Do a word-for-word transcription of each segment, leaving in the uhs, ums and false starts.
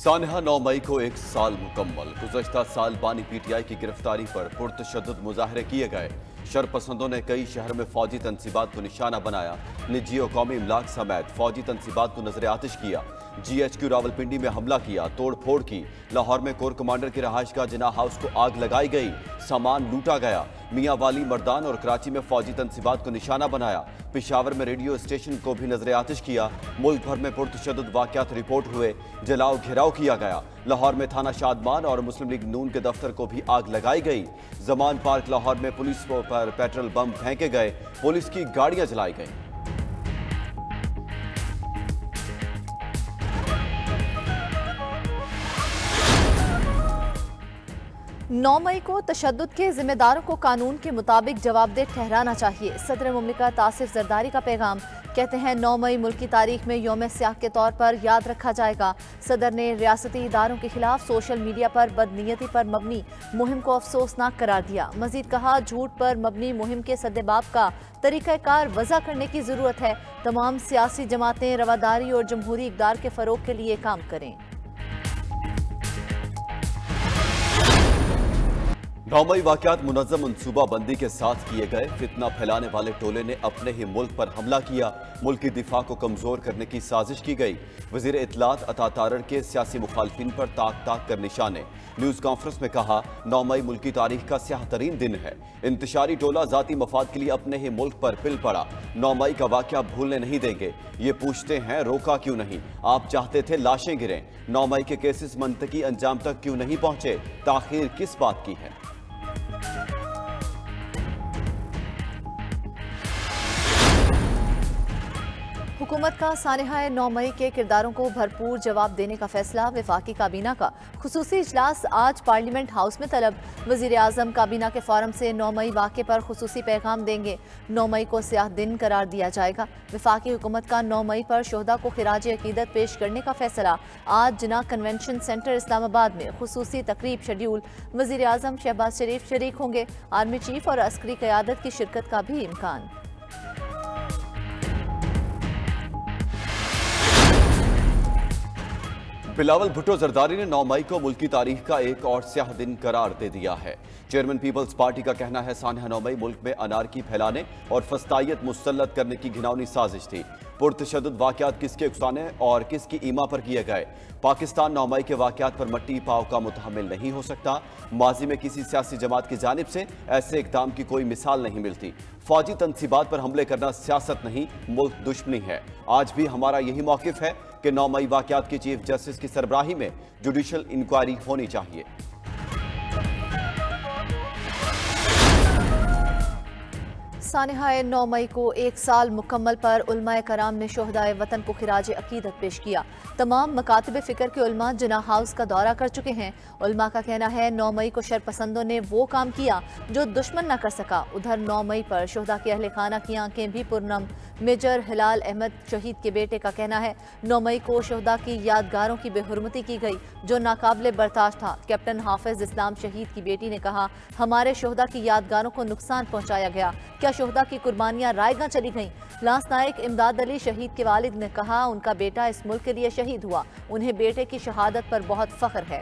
सानहा नौ मई को एक साल मुकम्मल। गुज़श्ता साल बानी पीटीआई की गिरफ्तारी पर पुरतशद्दुद मुजाहरे किए गए। शरपसंदों ने कई शहर में फौजी तनसीबात को निशाना बनाया। निजी और कौमी इमलाक समेत फौजी तनसीबात को नजर आतिश किया। जीएचक्यू रावलपिंडी में हमला किया, तोड़ फोड़ की। लाहौर में कोर कमांडर की रहायश का जिनाह हाउस को आग लगाई गई, सामान लूटा गया। मियाँ वाली, मर्दान और कराची में फौजी तनसीबात को निशाना बनाया। पेशावर में रेडियो स्टेशन को भी नजर आतिश किया। मुल्क भर में पुरतशद्दुद वाक़यात रिपोर्ट हुए, जलाओ घेराव किया गया। लाहौर में थाना शादमान और मुस्लिम लीग नून के दफ्तर को भी आग लगाई गई। जमान पार्क लाहौर में पुलिस पर पेट्रोल बम फेंके गए, पुलिस की गाड़ियां जलाई गई। नौ मई को तशद्दुद के जिम्मेदारों को कानून के मुताबिक जवाबदेह ठहराना चाहिए। सदर मुमलिकत आसिफ जरदारी का पैगाम, कहते हैं नौ मई मुल्क की तारीख में योम सियाह के तौर पर याद रखा जाएगा। सदर ने रियासती इदारों के खिलाफ सोशल मीडिया पर बदनीयती पर मबनी मुहिम को अफसोसनाक करार दिया। मजीद कहा, झूठ पर मबनी मुहिम के सदबाब का तरीक़ाकार वजह करने की ज़रूरत है। तमाम सियासी जमातें रवादारी और जमहूरी इक़दार के फ़रोग़ के लिए काम करें। नौ मई वाक़यात मुनज़्ज़म मनसूबाबंदी के साथ किए गए। फितना फैलाने वाले टोले ने अपने ही मुल्क पर हमला किया। मुल्क की दिफा को कमज़ोर करने की साजिश की गई। वज़ीर इत्तलात अता तारड़ के सियासी मुखालफिन पर ताक ताक कर निशाने। न्यूज़ कॉन्फ्रेंस में कहा, नौ मई मुल्क की तारीख का स्याह तरीन दिन है। इंतशारी टोला ज़ाती मफाद के लिए अपने ही मुल्क पर पिल पड़ा। नौ मई का वाक़या भूलने नहीं देंगे। ये पूछते हैं रोका क्यों नहीं, आप चाहते थे लाशें गिरें। नौ मई के केसेस मनतकी अंजाम तक क्यों नहीं पहुँचे, ताखीर किस बात की है। हुकूमत का सानहा नौ मई के किरदारों को भरपूर जवाब देने का फैसला। वफाकी काबीना का खुसूसी इजलास आज पार्लियामेंट हाउस में तलब। वज़ीर आज़म काबीना के फोरम से नौ मई वाक़े पर खुसूसी पैगाम देंगे। नौ मई को सियाह दिन करार दिया जाएगा। वफाकी हुकूमत का नौ मई पर शोहदा को खिराज अकीदत पेश करने का फैसला। आज जिन्ना कन्वेंशन सेंटर इस्लामाबाद में खुसूसी तकरीब शेड्यूल। वज़ीर आज़म शहबाज शरीफ शरीक होंगे। आर्मी चीफ और अस्करी क़यादत की शिरकत का भी इम्कान। बिलावल भुट्टो जरदारी ने नौ मई को मुल्क की तारीख का एक और स्याह दिन करार दे दिया है। चेयरमैन पीपल्स पार्टी का कहना है, सानहा नौ मई मुल्क में अनारकी फैलाने और फस्तायत मुसलत करने की घिनौनी साजिश थी। पुरतशद्दुद वाक़यात किसके उकसाने और किसकी ईमा पर किए गए। पाकिस्तान नौ मई के वाक़यात पर मट्टी पाव का मुतहमिल नहीं हो सकता। माजी में किसी सियासी जमात की जानिब से ऐसे इक़दाम की कोई मिसाल नहीं मिलती। फौजी तनसीबात पर हमले करना सियासत नहीं, मुल्क दुश्मनी है। आज भी हमारा यही मौक़िफ़ है कि नौ मई वाक़यात की चीफ जस्टिस की सरबराही में जुडिशल इंक्वायरी होनी चाहिए। सानहाए नौ मई को एक साल मुकम्मल पर उलमाए कराम ने शोहदाए वतन को खिराज अकीदत पेश किया। तमाम मकातब फ़िक्र के उलमा जिना हाउस का दौरा कर चुके हैं। उलमा का कहना है, नौ मई को शरपसंदों ने वो काम किया जो दुश्मन न कर सका। उधर नौ मई पर शोहदा के अहल खाना की आंखें भी पुरनम। मेजर हलाल अहमद शहीद के बेटे का कहना है, नौ मई को शोहदा की यादगारों की बेहरमती की गई जो नाकाबिले बर्दाश्त था। कैप्टन हाफिज इस्लाम शहीद की बेटी ने कहा, हमारे शोहदा की यादगारों को नुकसान पहुँचाया गया। क्या शोहदा की कुर्बानियां रायगां चली गईं। लांस नायक इमदाद अली शहीद के वालिद ने कहा, उनका बेटा इस मुल्क के लिए शहीद हुआ, उन्हें बेटे की शहादत पर बहुत फख्र है।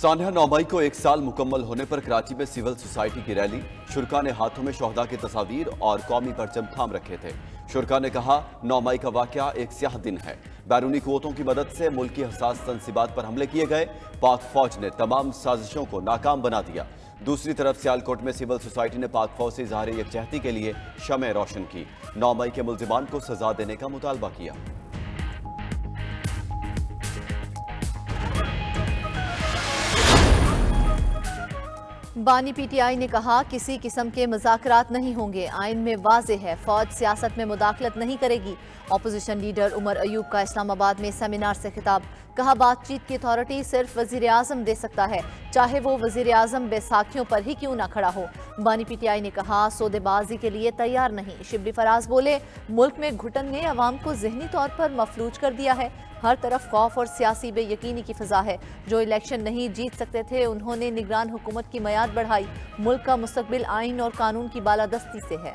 सानहा नौ मई को एक साल मुकम्मल होने पर कराची में सिविल सोसाइटी की रैली। शुरका ने हाथों में शोहदा की तस्वीर और कौमी परचम थाम रखे थे। शुरका ने कहा, नौ मई का वाक़या एक स्याह दिन है। बैरूनी कुव्वतों की मदद से मुल्क की हसास तनसीबात पर हमले किए गए। पाक फौज ने तमाम साजिशों को नाकाम बना दिया। दूसरी तरफ सियालकोट में सिविल सोसाइटी ने पाक फौज से इजहार यकजहती के लिए शमें रोशन की। नौ मई के मुल्ज़िमान को सजा देने का मुतालबा किया। बानी पीटीआई ने कहा, किसी किस्म के मजाकरात नहीं होंगे। आइन में वाज़े है, फौज सियासत में मुदाखलत नहीं करेगी। अपोजिशन लीडर उमर अयूब का इस्लामाबाद में सेमिनार से खिताब, कहा बातचीत की अथॉरिटी सिर्फ वज़ीर आज़म दे सकता है, चाहे वो वज़ीर आज़म बैसाखियों पर ही क्यों ना खड़ा हो। बानी पीटीआई ने कहा, सौदेबाजी के लिए तैयार नहीं। शिबली फराज बोले, मुल्क में घुटन ने आवाम को जहनी तौर पर मफलूज कर दिया है। हर तरफ खौफ और सियासी बेयकीनी की फ़िज़ा है। जो इलेक्शन नहीं जीत सकते थे, उन्होंने निगरान हुकूमत की मयाद बढ़ाई। मुल्क का मुस्तकबिल आइन और कानून की बालादस्ती से है।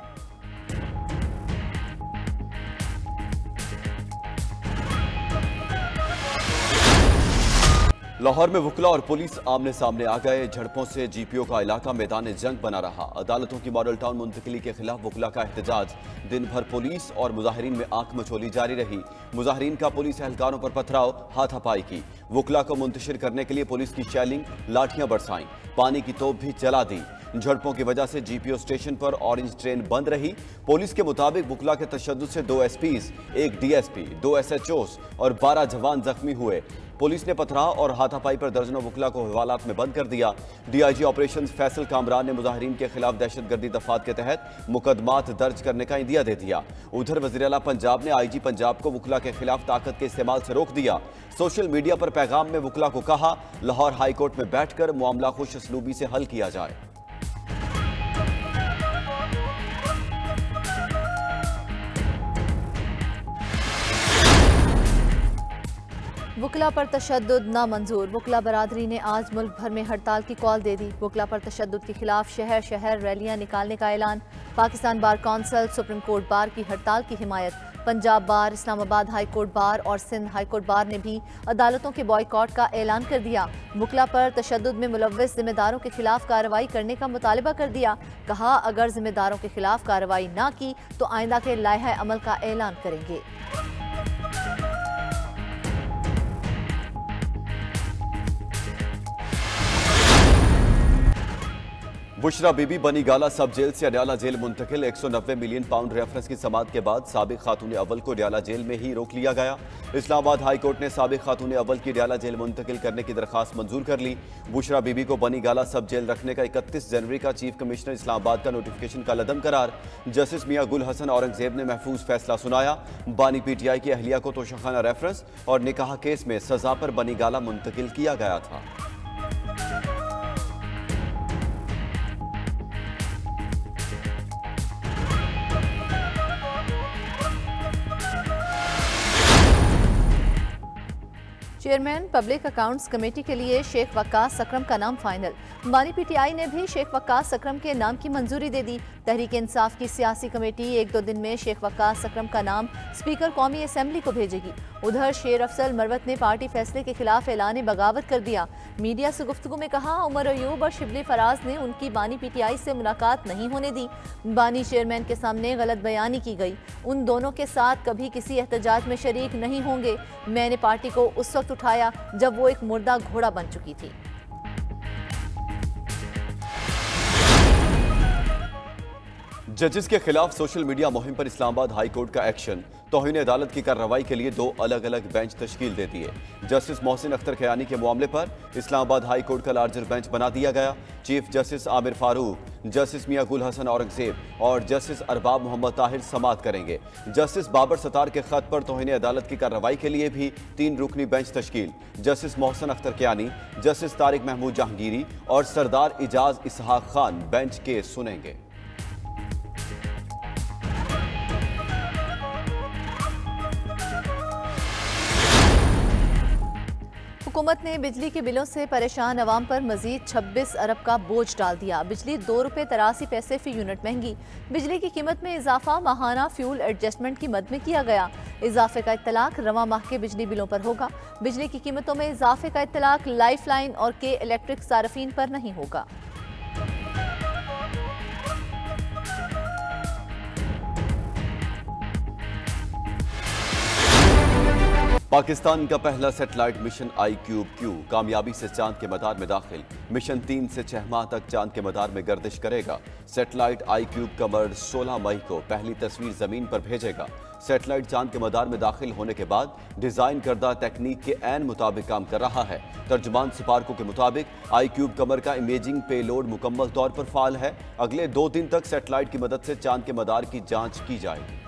लाहौर में वुकला और पुलिस आमने सामने आ गए। झड़पों से जीपीओ का इलाका मैदान जंग बना रहा। अदालतों की मॉडल टाउन मुंतकिली के खिलाफ वुकला का एहतजाज। दिन भर पुलिस और मुजाहरीन में आंख मचोली जारी रही। मुजाहरीन का पुलिस एहलकारों पर पथराव, हाथापाई की। वुकला को मुंतशिर करने के लिए पुलिस की शैलिंग, लाठियां बरसाई, पानी की तोप भी चला दी। झड़पों की वजह से जीपीओ स्टेशन पर ऑरेंज ट्रेन बंद रही। पुलिस के मुताबिक बुकला के तशद्दुद से दो एसपीज, एक डीएसपी, दो एसएचओस और बारह जवान जख्मी हुए। पुलिस ने पथराव और हाथापाई पर दर्जनों बुकला को हवालात में बंद कर दिया। डीआईजी ऑपरेशंस फैसल कामरान ने मुजाहरीन के खिलाफ दहशतगर्दी दफात के तहत मुकदमात दर्ज करने का इंदिया दे दिया। उधर वज़ीर-ए-आला पंजाब ने आईजी पंजाब को वुकला के खिलाफ ताकत के इस्तेमाल से रोक दिया। सोशल मीडिया पर पैगाम में वुकला को कहा, लाहौर हाईकोर्ट में बैठकर मामला खुश असलूबी से हल किया जाए। वुकला पर तशद्दुद नामंजूर। वुकला बरादरी ने आज मुल्क भर में हड़ताल की कॉल दे दी। वुकला पर तशद्दुद के खिलाफ शहर शहर रैलियां निकालने का ऐलान। Pakistan bar council, supreme court bar की हड़ताल की हिमायत। Punjab bar, Islamabad high court bar और सिंध हाई कोर्ट बार ने भी अदालतों के बॉयकॉट का ऐलान कर दिया। वुकला पर तशद्दुद में मुलव्वस जिम्मेदारों के खिलाफ कार्रवाई करने का मुतालबा कर दिया। कहा, अगर जिम्मेदारों के खिलाफ कार्रवाई ना की तो आइंदा के लाइहा अमल का ऐलान करेंगे। बुशरा बीबी बनी गाला सब जेल से अडयाला जेल मुंतकिल। एक सौ नब्बे मिलियन पाउंड रेफरेंस की समात के बाद साबिक खातून अव्वल को अडयाला जेल में ही रोक लिया गया। इस्लामाबाद हाई कोर्ट ने साबिक खातून अव्वल की अडयाला जेल मुंतकिल करने की दरख्वास्त मंजूर कर ली। बुशरा बीबी को बनी गाला सब जेल रखने का इकतीस जनवरी का चीफ कमिश्नर इस्लामाबाद का नोटिफिकेशन का लदम करार। जस्टिस मियां गुल हसन औरंगजेब ने महफूज फैसला सुनाया। बानी पीटीआई की अहलिया को तोशाखाना रेफरेंस और निकाह केस में सजा पर बनी गाला मुंतकिल किया गया था। चेयरमैन पब्लिक अकाउंट्स कमेटी के लिए शेख वकास अकरम का नाम फाइनल। बानी पीटीआई ने भी शेख वकास अकरम के नाम की मंजूरी दे दी। तहरीक इंसाफ की सियासी कमेटी एक दो दिन में शेख वकास अकरम का नाम स्पीकर कौमी असम्बली को भेजेगी। उधर शेर अफजल मरवत ने पार्टी फैसले के खिलाफ ऐलान बगावत कर दिया। मीडिया से गुफ्तगू में कहा, उमर अयूब और शिबली फराज ने उनकी बानी पीटीआई से मुलाकात नहीं होने दी। बानी चेयरमैन के सामने गलत बयानी की गई। उन दोनों के साथ कभी किसी एहतजाज में शरीक नहीं होंगे। मैंने पार्टी को उस वक्त उठाया जब वो एक मुर्दा घोड़ा बन चुकी थी। जजेस के खिलाफ सोशल मीडिया मुहिम पर इस्लामाबाद हाई कोर्ट का एक्शन। तौहीन अदालत की कार्रवाई के लिए दो अलग अलग बेंच तश्कील दे दिए। जस्टिस मोहसिन अख्तर कियानी के मामले पर इस्लामाबाद हाई कोर्ट का लार्जर बेंच बना दिया गया। Chief justice Aamir Farooq, justice Mian Gul Hasan Aurangzeb और जस्टिस अरबाब मोहम्मद ताहिर समात करेंगे। जस्टिस बाबर सत्तार के खत पर तौहीन अदालत की कार्रवाई के लिए भी तीन रुकनी बेंच तश्कील। जस्टिस मोहसिन अख्तर कियानी, जस्टिस तारिक महमूद जहांगीरी और सरदार इजाज इसहाक खान बेंच केस सुनेंगे। हुकूमत ने बिजली के बिलों से परेशान अवाम पर मजीद छब्बीस अरब का बोझ डाल दिया। बिजली दो रुपये तिरासी पैसे फी यूनिट महंगी। बिजली की कीमत में इजाफा माहाना फ्यूल एडजस्टमेंट की मद में किया गया। इजाफे का इत्तलाक रवा माह के बिजली बिलों पर होगा। बिजली की कीमतों में इजाफे का इत्तलाक लाइफ लाइन और के इलेक्ट्रिक सार्फिन पर नहीं होगा। पाकिस्तान का पहला satellite mission I cube Q कामयाबी से चांद के मदार में दाखिल। मिशन तीन से छह माह तक चांद के मदार में गर्दिश करेगा। सैटेलाइट आई क्यूब कमर सोलह मई को पहली तस्वीर जमीन पर भेजेगा। सैटेलाइट चांद के मदार में दाखिल होने के बाद डिजाइन करदा तकनीक के ऐन मुताबिक काम कर रहा है। तर्जुमान सिपार्को के मुताबिक आई क्यूब कमर का इमेजिंग पेलोड मुकम्मल तौर पर फाल है। अगले दो दिन तक सैटेलाइट की मदद से चांद के मदार की जाँच की जाएगी।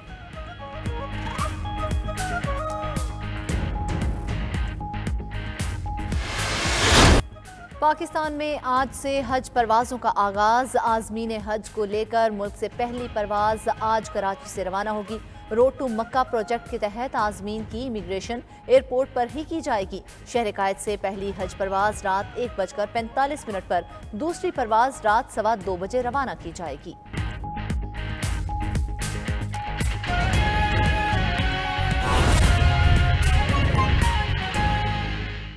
पाकिस्तान में आज से हज परवाज़ों का आगाज़। आज़मीन हज को लेकर मुल्क से पहली परवाज़ आज कराची से रवाना होगी। रोड टू मक्का प्रोजेक्ट के तहत आज़मीन की इमिग्रेशन एयरपोर्ट पर ही की जाएगी। शहर कायद से पहली हज परवाज़ रात एक बजकर पैंतालीस मिनट पर, दूसरी परवाज़ रात सवा दो बजे रवाना की जाएगी।